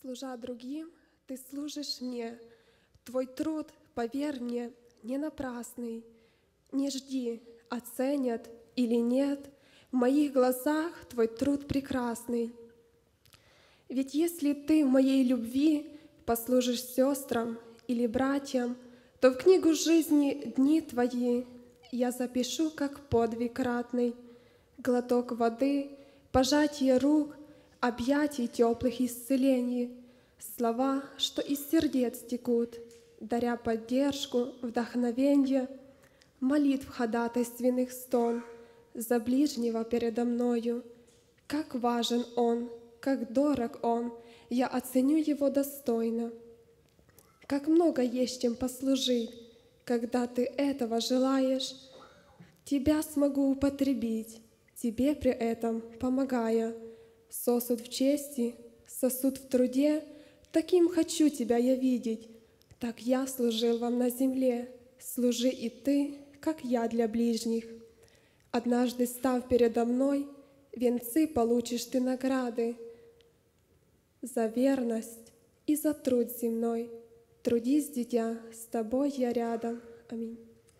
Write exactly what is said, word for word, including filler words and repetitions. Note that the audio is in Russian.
Служа другим, ты служишь мне. Твой труд, поверь мне, не напрасный. Не жди, оценят или нет. В моих глазах твой труд прекрасный. Ведь если ты в моей любви послужишь сестрам или братьям, то в книгу жизни дни твои я запишу, как подвиг ратный. Глоток воды, пожатие рук, объятий теплых исцелений, слова, что из сердец текут, даря поддержку, вдохновенье, молитв ходатайственных стон за ближнего передо мною. Как важен он, как дорог он, я оценю его достойно. Как много есть чем послужить, когда ты этого желаешь. Тебя смогу употребить, тебе при этом помогая. Сосуд в чести, сосуд в труде, таким хочу тебя я видеть. Так я служил вам на земле, служи и ты, как я для ближних. Однажды став передо мной, венцы получишь ты награды за верность и за труд земной. Трудись, дитя, с тобой я рядом. Аминь.